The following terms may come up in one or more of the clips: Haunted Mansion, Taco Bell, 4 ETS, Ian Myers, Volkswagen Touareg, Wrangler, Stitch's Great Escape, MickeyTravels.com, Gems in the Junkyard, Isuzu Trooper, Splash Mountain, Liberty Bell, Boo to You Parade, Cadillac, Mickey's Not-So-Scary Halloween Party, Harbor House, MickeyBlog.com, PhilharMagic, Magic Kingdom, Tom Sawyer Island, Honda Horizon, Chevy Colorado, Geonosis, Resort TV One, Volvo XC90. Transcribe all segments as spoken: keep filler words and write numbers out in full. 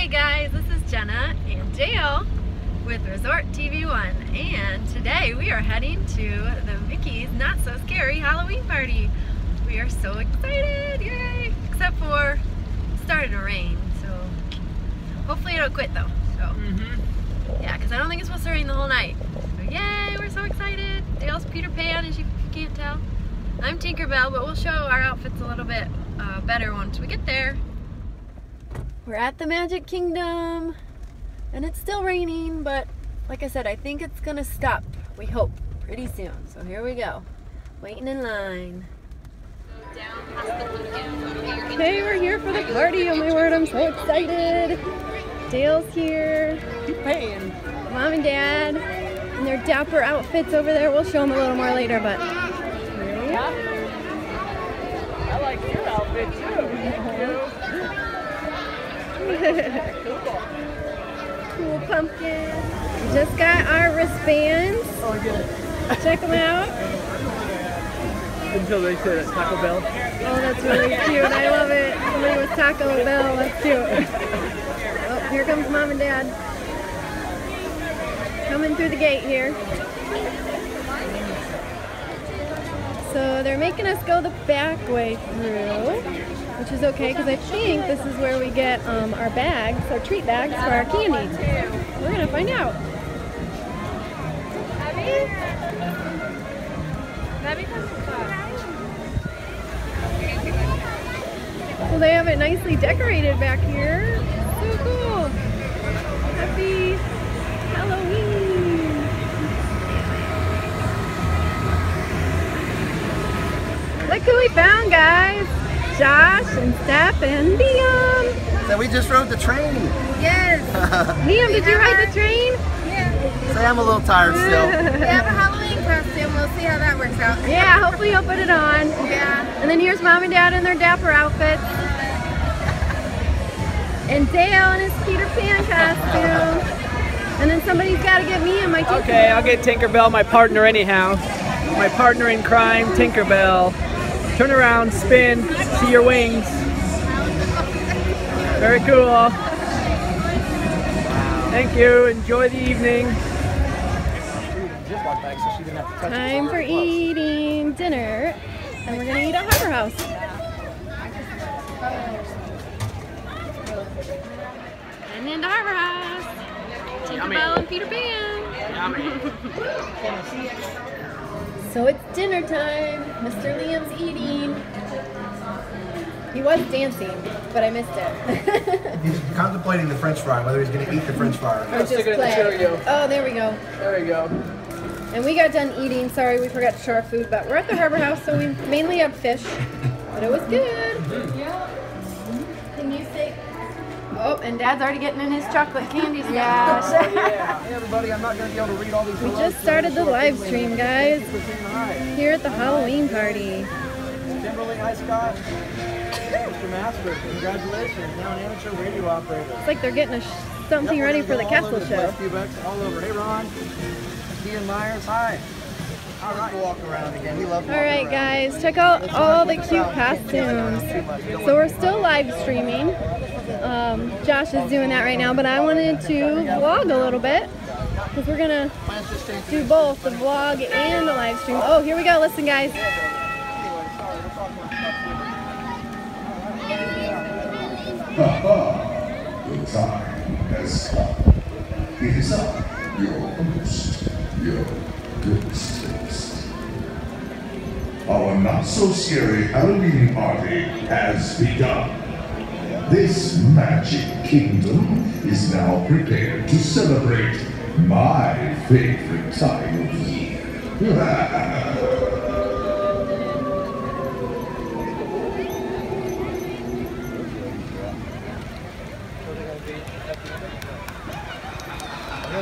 Hey guys, this is Jenna and Dale with Resort T V One, and today we are heading to the Mickey's Not-So-Scary Halloween Party. We are so excited, yay! Except for it started to rain, so hopefully it'll quit though. So mm-hmm. Yeah, because I don't think it's supposed to rain the whole night. So yay, we're so excited. Dale's Peter Pan, as you can't tell. I'm Tinkerbell, but we'll show our outfits a little bit uh, better once we get there. We're at the Magic Kingdom, and it's still raining, but like I said, I think it's gonna stop, we hope, pretty soon. So here we go, waiting in line. Hey, we're here for the party, oh my word, I'm so excited. Dale's here, Mom and Dad, and their dapper outfits over there. We'll show them a little more later, but. I like your outfit too. Cool pumpkin. We just got our wristbands. Oh, good. Check them out. Until they said it's Taco Bell. Oh, that's really cute. I love it. Somebody was Taco Bell. That's cute. Oh, here comes Mom and Dad. Coming through the gate here. So they're making us go the back way through. Which is okay, because I think this is where we get um, our bags, our treat bags for our candy. We're gonna find out. Well, they have it nicely decorated back here. So cool. Happy Halloween. Look who we found, guys. Josh and Steph and Liam. So we just rode the train. Yes. Liam, did you ride the train? Yeah. So I'm a little tired still. We have a Halloween costume. We'll see how that works out. Yeah, hopefully you'll put it on. Yeah. And then here's Mom and Dad in their dapper outfits. And Dale in his Peter Pan costume. And then somebody's got to get me and my Tinkerbell. Okay, I'll get Tinkerbell, my partner anyhow. My partner in crime, Tinkerbell. Turn around, spin, see your wings. Very cool. Thank you, enjoy the evening. Time for eating dinner, and we're gonna eat at Harbor House. And into Harbor House. Tinkerbell and Peter Pan. So it's dinner time. Mister Liam's eating. He was dancing, but I missed it. He's contemplating the French fry, whether he's going to eat the French fry. Or just play. The oh, there we go. There we go. And we got done eating. Sorry, we forgot to show our food, but we're at the Harbor House, so we mainly have fish, but it was good. Yeah. Can you say? Oh, and Dad's already getting in his chocolate candy stash. Yeah. Yeah. Hey everybody, I'm not going to be able to read all these. We just started the live stream, guys, here at the Halloween party. Kimberly, hi Scott. Mister Master, congratulations. Now an amateur radio operator. It's like they're getting a something ready for the castle show. All over. Hey Ron. Ian Myers, hi. All right, walk around again. We love. All right, guys, check out all the cute costumes. So we're still live streaming. Um, Josh is doing that right now, but I wanted to vlog a little bit because we're gonna do both the vlog and the live stream. Oh, here we go! Listen, guys. The time has come. It is up, your host, your good taste. Our not so scary Halloween party has begun. This Magic Kingdom is now prepared to celebrate my favorite time of year. Here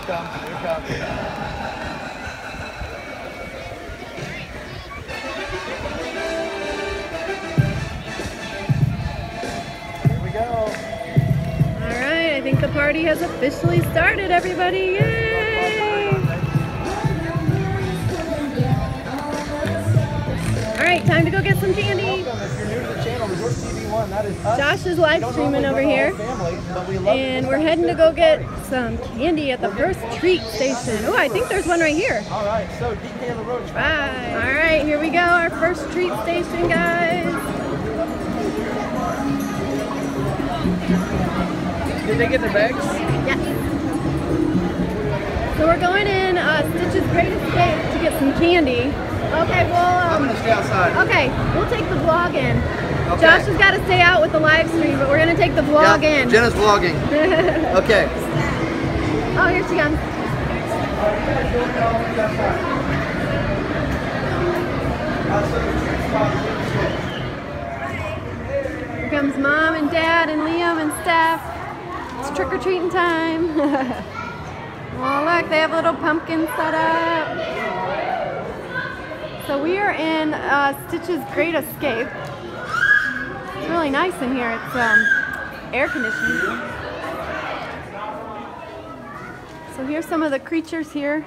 comes, here comes. I think the party has officially started, everybody. Yay! All right, time to go get some candy. Welcome. If you're new to the channel, Resort T V One. That is us. Josh is live streaming over here, family, but we love and we're heading to go get some candy at the first treat station. Oh, I think there's one right here. All right, so D K on the road. Bye. All right, here we go. Our first treat station, guys. Did they get their bags? Yeah. So we're going in uh, Stitch's Great Escape to get some candy. Okay, well, um, I'm gonna stay outside. Okay, we'll take the vlog in. Okay. Josh has got to stay out with the live stream, but we're gonna take the vlog yeah, in. Jenna's vlogging. Okay. Oh, here she comes. Here comes Mom and Dad and Liam and Steph. It's trick or treating time. Oh, look, they have little pumpkins set up. So we are in uh, Stitch's Great Escape. It's really nice in here. It's um, air conditioned. So here's some of the creatures here.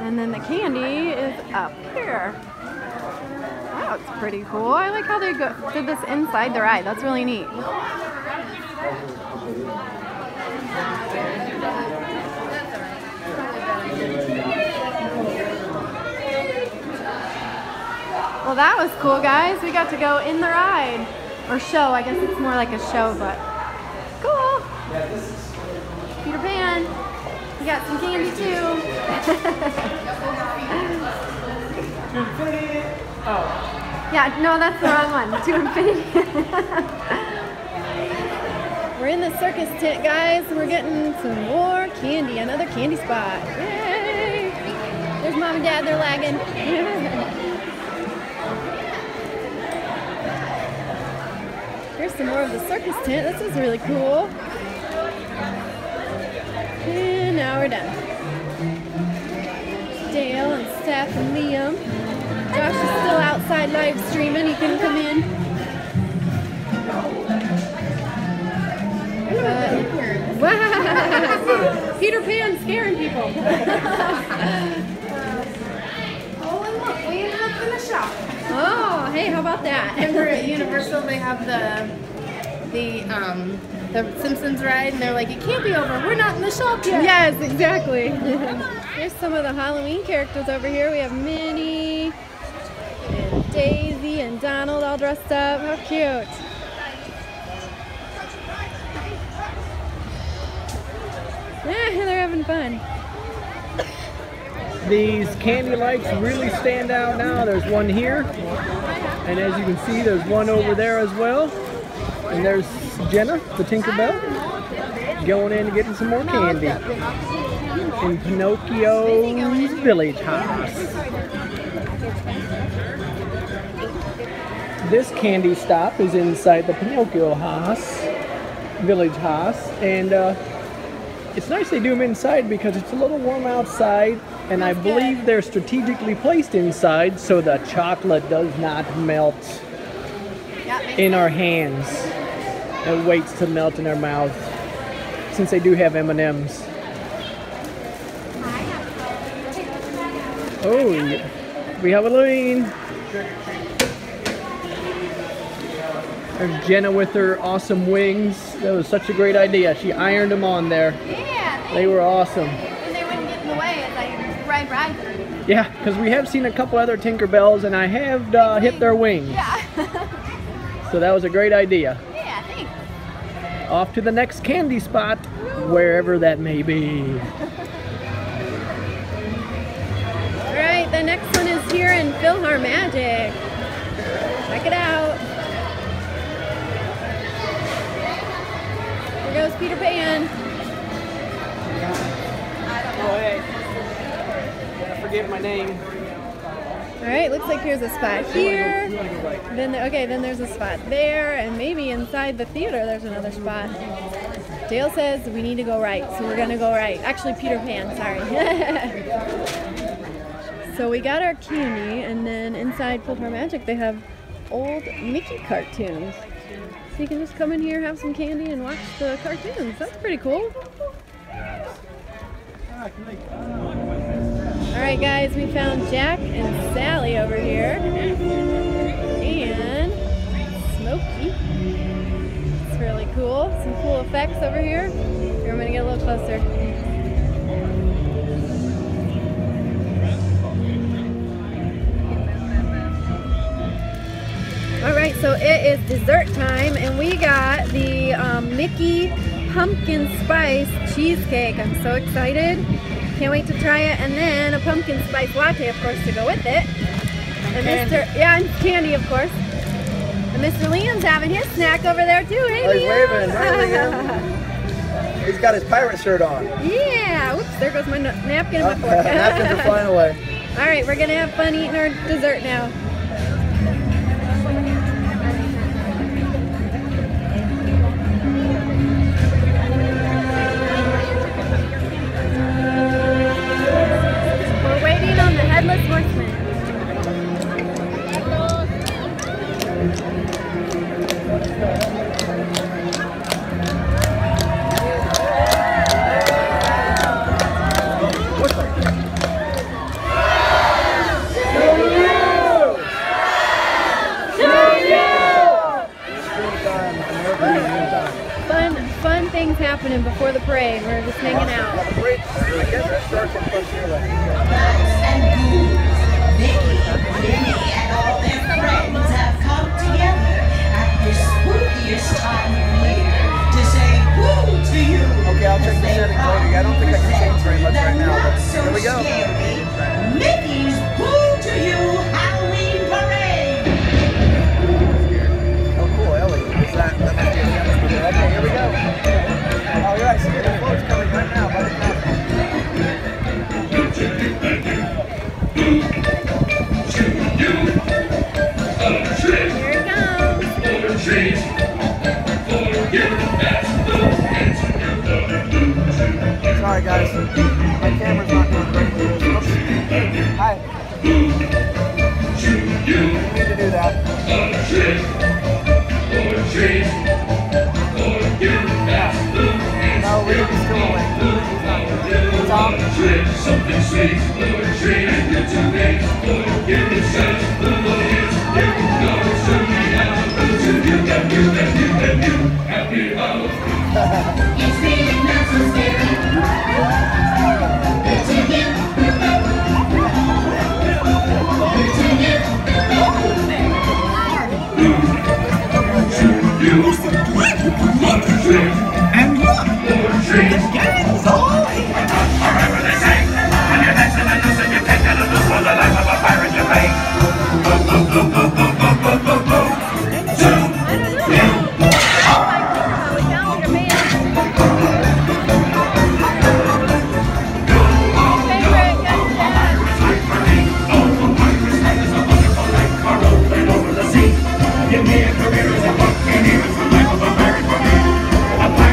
And then the candy is up here. Wow, it's pretty cool. I like how they go did this inside the ride. That's really neat. Well, that was cool, guys. We got to go in the ride. Or show. I guess it's more like a show, but cool. Peter Pan. We got some candy, too. Yeah, no, that's the wrong one. To infinity. We're in the circus tent, guys. We're getting some more candy. Another candy spot. Yay! There's Mom and Dad. They're lagging. Here's some more of the circus tent. This is really cool. And now we're done. Dale and Steph and Liam. Josh is still outside live streaming. He can come in. But, wow! Peter Pan scaring people. Oh, and look, we ended up in the shop. Oh, hey, how about that? And we're at Universal, they have the the um, the Simpsons ride, and they're like, it can't be over. We're not in the shop yet. Yes, exactly. Here's some of the Halloween characters over here. We have Minnie and Daisy and Donald all dressed up. How cute. Yeah, they're having fun. These candy lights really stand out now. There's one here, and as you can see, there's one over there as well. And there's Jenna, the Tinkerbell, going in and getting some more candy in Pinocchio's Village House. This candy stop is inside the Pinocchio House, Village House, and uh, it's nice they do them inside because it's a little warm outside. And I believe they're strategically placed inside so the chocolate does not melt in our hands. It waits to melt in our mouth since they do have M and M's. Oh, yeah. We have Halloween. There's Jenna with her awesome wings. That was such a great idea. She ironed them on there. Yeah. They were awesome. Yeah, because we have seen a couple other Tinkerbells and I have uh, hit their wings. Yeah. So that was a great idea. Yeah, thanks. Off to the next candy spot, wherever that may be. Alright, the next one is here in PhilharMagic. Check it out. Here goes Peter Pan. Oh, hey. Forget my name. Alright, looks like here's a spot here. Then the, okay, then there's a spot there, and maybe inside the theater there's another spot. Dale says we need to go right, so we're gonna go right. Actually, Peter Pan, sorry. So we got our candy, and then inside PhilharMagic they have old Mickey cartoons. So you can just come in here, have some candy, and watch the cartoons. That's pretty cool. Alright guys, we found Jack and Sally over here. cool. Some cool effects over here. Here, I'm going to get a little closer. Alright, so it is dessert time, and we got the um, Mickey Pumpkin Spice Cheesecake. I'm so excited. Can't wait to try it. And then a pumpkin spice latte, of course, to go with it. And Mister Yeah, and candy, of course. And Mister Liam's having his snack over there, too. Hey, oh, he's Liam. Waving. Hi, Liam. He's got his pirate shirt on. Yeah. Whoops, there goes my napkin and my fork. Napkins are flying away. All right, we're going to have fun eating our dessert now. Happening before the parade. We're just hanging out. Okay, I'll check the setting, Cody. I don't think I can change very much right now, but here we go. Mickey's Woo to You Halloween Parade. Oh, cool, Ellie. What's that? Okay, here we go. Oh, yeah, I see the float's coming right now, but it's not. Here it comes. Sorry, guys. My camera's not going right. Oops. Hi. You need to do that. No, we're still awake. It's all something sweet, little tree, and good to me. Little give me such little years. Here we go, so we have little to you, that you, that you, that you. Happy Halloween. It's really not so scary. It's a gift. It's a gift. And look. The game's all right. Remember they say, when you're dancing and losing, you can't get a loose for the life of a pirate you make. Boom, boom, boom, boom, boom, boom, boom, boom, boom. Two, two. Oh my God, we found your man. Favorite, good job. Oh, a pirate's life is a wonderful life, car rolling over the sea. Give me a career as a buccaneer, it's the life of a pirate for me.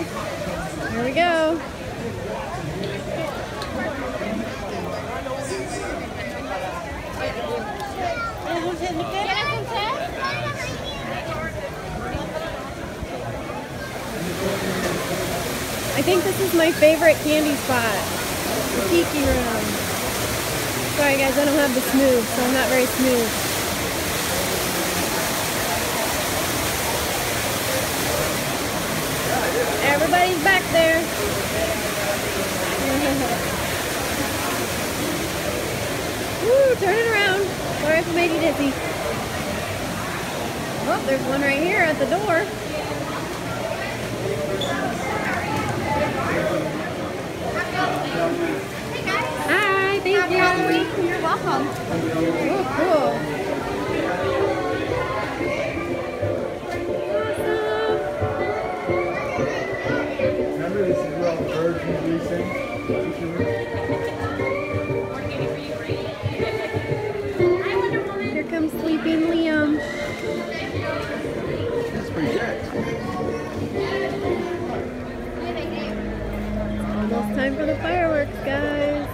guys. Here we go. I think this is my favorite candy spot, the Tiki Room. Sorry guys, I don't have the smooth, so I'm not very smooth. Everybody's back there. Woo, turn it around. Sorry if I made you dizzy. Oh, there's one right here at the door. Hey guys. Hi, thank Happy you. Halloween. You're welcome. Oh, cool. Here comes sleeping Liam. That's pretty good. Almost time for the fireworks, guys.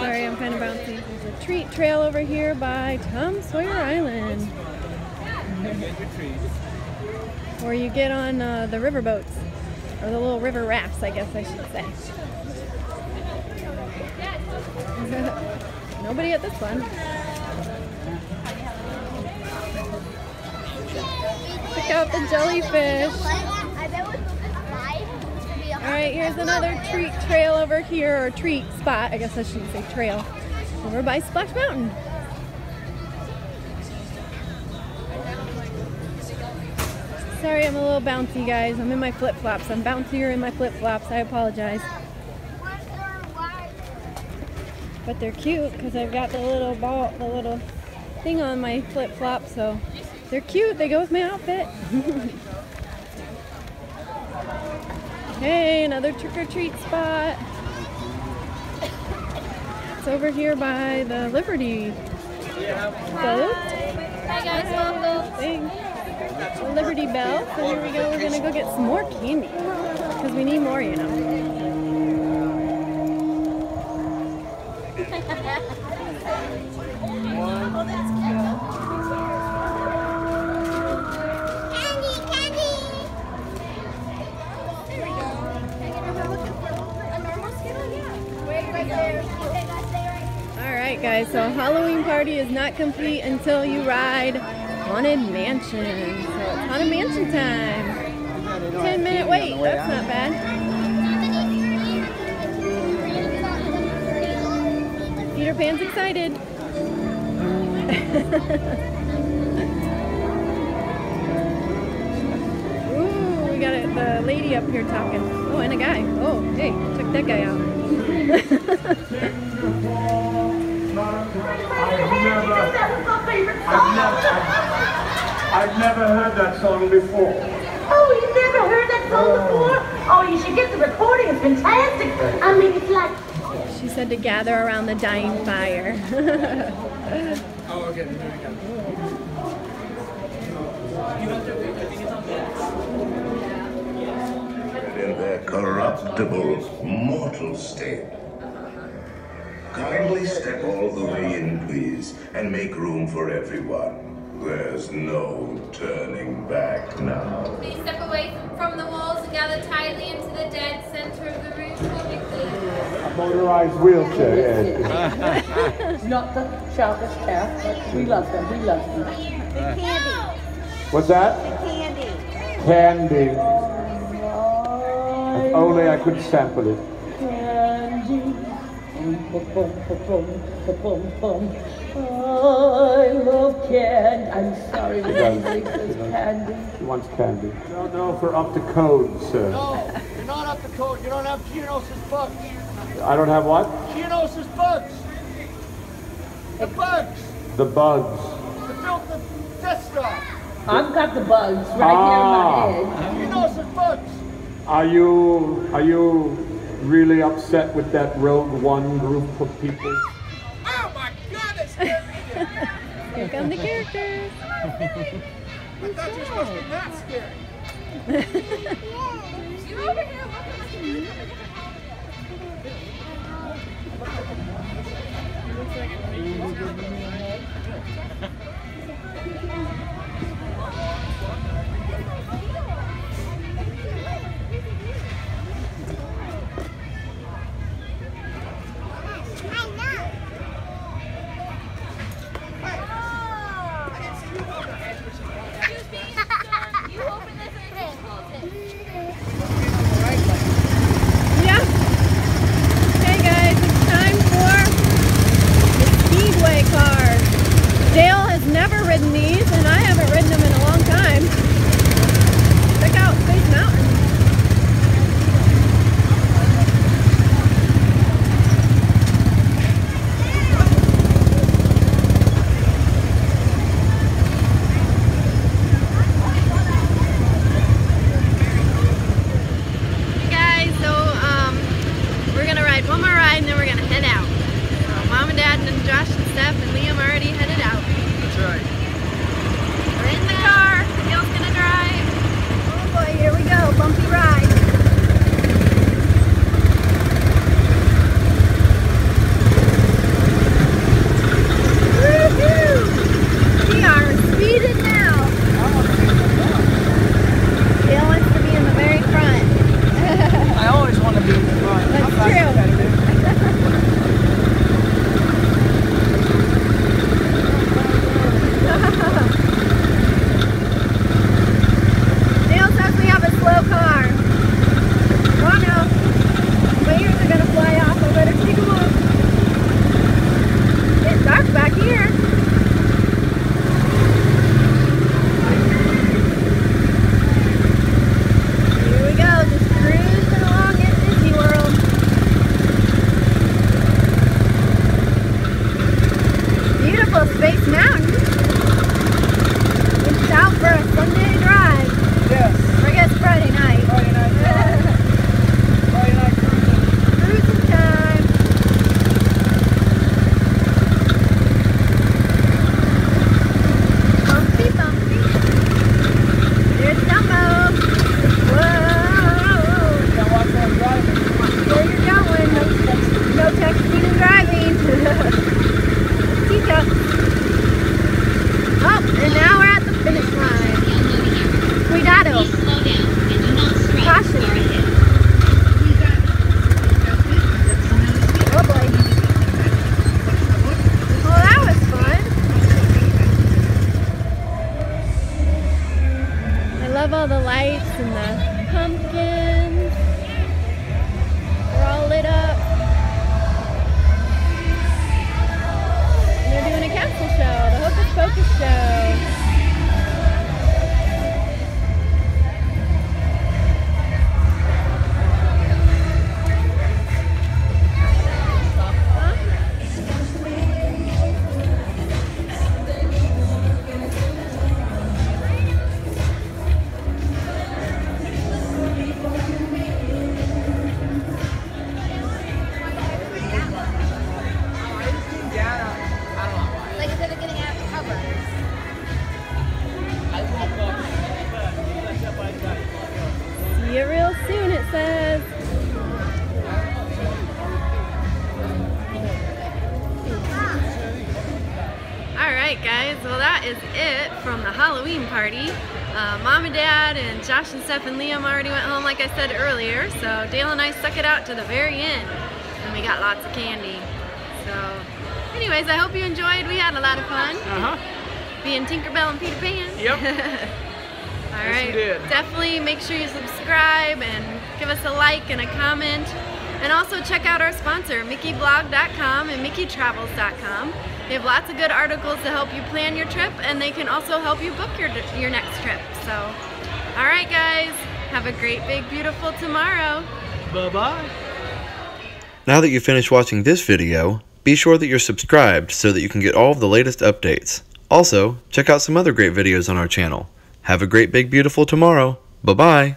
Sorry, I'm kind of bouncing. There's a treat trail over here by Tom Sawyer Island. Or you get on uh, the river boats, or the little river rafts, I guess I should say. Nobody at this one. Check out the jellyfish. Alright, here's another treat trail over here, or treat spot, I guess I shouldn't say trail, over by Splash Mountain. Sorry I'm a little bouncy guys, I'm in my flip-flops, I'm bouncier in my flip-flops, I apologize. But they're cute because I've got the little ball, the little thing on my flip-flop, so they're cute, they go with my outfit. Hey, another trick-or-treat spot. It's over here by the Liberty Boat. Hi guys, welcome. Thanks. Liberty Bell. So here we go. We're gonna go get some more candy because we need more, you know. Guys, so Halloween party is not complete until you ride Haunted Mansion. So it's Haunted Mansion time. Ten minute wait. That's not bad. Peter Pan's excited. Ooh, we got a, the lady up here talking. Oh, and a guy. Oh, hey, check that guy out. I've never heard that song before. Oh, you've never heard that song before? Oh, you should get the recording. It's fantastic. I mean, it's like... She said to gather around the dying fire. Oh, okay. There we go. In their corruptible mortal state. Kindly step all the way in, please, and make room for everyone. There's no turning back now. Please step away from the walls and gather tightly into the dead center of the room for Mickey. A motorized wheelchair, yes. Not the childish cat. We love them, we love them. The candy. What's that? The candy. Candy. Oh, if only I could sample it. I love candy. I'm sorry, we don't make this candy. She wants candy. No, no, for up to code, sir. No, you're not up to code. You don't have Geonosis bugs. I don't have what? Geonosis bugs. The bugs. The bugs. The filth of death star. I've got the bugs right ah. here in my head. Geonosis bugs. Are you, are you... really upset with that Rogue One group of people? Oh my God, it's scary! Here come the characters! Oh, really? I thought you were supposed to be not scary. You over here looking like yeah. Okay guys, it's time for the Speedway cars. Alright guys, well that is it from the Halloween party. Uh, Mom and Dad and Josh and Steph and Liam already went home like I said earlier, so Dale and I stuck it out to the very end and we got lots of candy. So anyways, I hope you enjoyed. We had a lot of fun. Uh-huh. Being Tinkerbell and Peter Pan. Yep. Alright, yes, definitely make sure you subscribe and give us a like and a comment. And also check out our sponsor, Mickey Blog dot com and Mickey Travels dot com. They have lots of good articles to help you plan your trip, and they can also help you book your, your next trip. So, alright guys, have a great, big, beautiful tomorrow. Bye-bye. Now that you've finished watching this video, be sure that you're subscribed so that you can get all of the latest updates. Also, check out some other great videos on our channel. Have a great, big, beautiful tomorrow. Bye-bye.